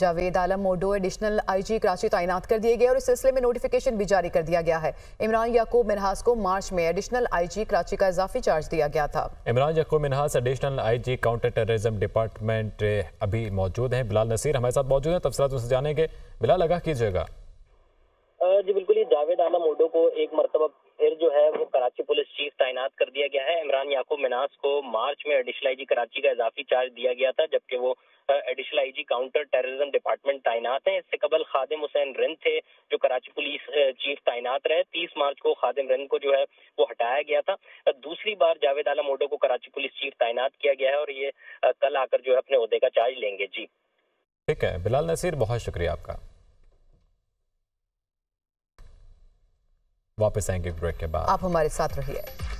जावेद आलम ओढो additional IG Karachi तैनात कर दिए गए और इस सिलसिले में नोटिफिकेशन भी जारी कर दिया गया है। इमरान याकूब मिन्हास को मार्च में एडिशनल आईजी कराची का इजाफी चार्ज दिया गया था। इमरान याकूब Minhas additional IG counter terrorism department अभी मौजूद हैं। बिलाल नसीर हमारे साथ मौजूद हैं, तफसीलात उनसे जानेंगे। बिलाल, आगाह कीजिएगा। जी बिल्कुल, ये जावेद आलम ओढो को एक मरतबा फिर जो है वो कराची पुलिस चीफ तैनात कर दिया गया है। इमरान याकूब मिन्हास को मार्च में एडिशनल आईजी कराची का इजाफी चार्ज दिया गया था, जबकि वो additional IG counter terrorism department तैनात हैं। इससे कबल खादिम हुसैन रिंद थे जो कराची पुलिस चीफ तैनात रहे। 30 मार्च को खादिम रिंद को जो है वो हटाया गया था। दूसरी बार जावेद आलम ओढो को कराची पुलिस चीफ तैनात किया गया है और ये कल आकर जो है अपने ओहदे का चार्ज लेंगे। जी ठीक है, बिलाल नसीर बहुत शुक्रिया आपका। वापस आएंगे ब्रेक के बाद, आप हमारे साथ रहिए।